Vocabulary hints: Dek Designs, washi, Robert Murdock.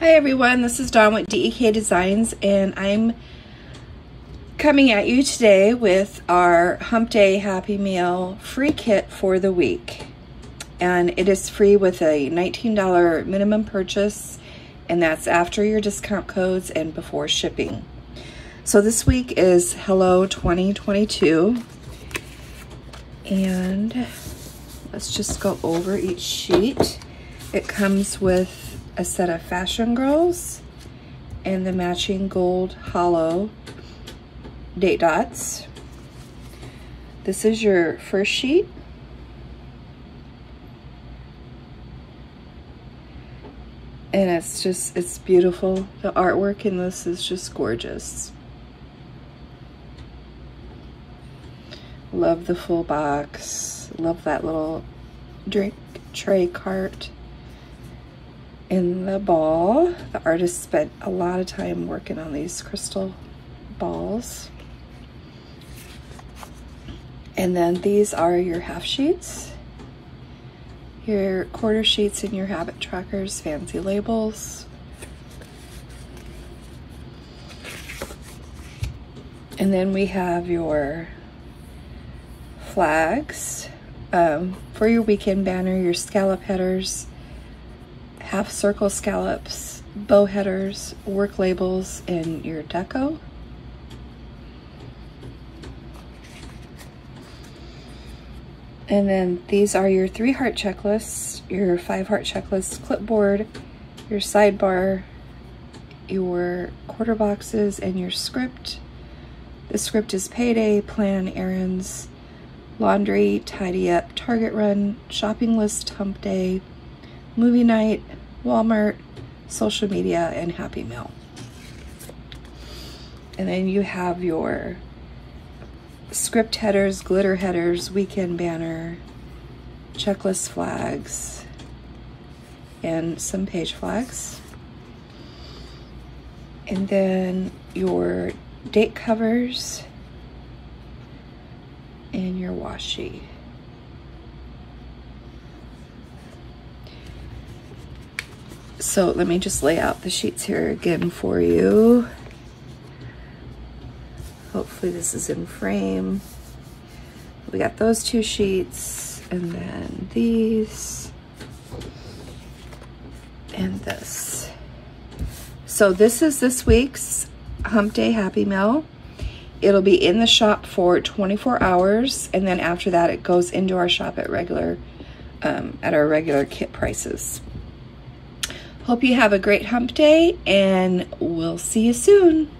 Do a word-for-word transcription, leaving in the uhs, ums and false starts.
Hi everyone, this is Dawn with Dek Designs, and I'm coming at you today with our Hump Day Happy Meal free kit for the week. And it is free with a nineteen dollar minimum purchase, and that's after your discount codes and before shipping. So this week is Hello twenty twenty-two, and let's just go over each sheet. It comes with a set of Fashion Girls and the matching gold hollow date dots. This is your first sheet. And it's just, it's beautiful. The artwork in this is just gorgeous. Love the full box. Love that little drink tray cart. In the ball, the artist spent a lot of time working on these crystal balls. And then these are your half sheets, your quarter sheets, and your habit trackers, fancy labels. And then we have your flags um, for your weekend banner, your scallop headers, half circle scallops, bow headers, work labels, and your deco. And then these are your three heart checklists, your five heart checklists, clipboard, your sidebar, your quarter boxes, and your script. The script is payday, plan, errands, laundry, tidy up, Target run, shopping list, hump day, movie night, Walmart, social media, and Happy Meal. And then you have your script headers, glitter headers, weekend banner, checklist flags, and some page flags. And then your date covers and your washi. So let me just lay out the sheets here again for you. Hopefully this is in frame. We got those two sheets, and then these, and this. So this is this week's Hump Day Happy Meal. It'll be in the shop for twenty-four hours, and then after that it goes into our shop at regular, um, at our regular kit prices. Hope you have a great hump day, and we'll see you soon.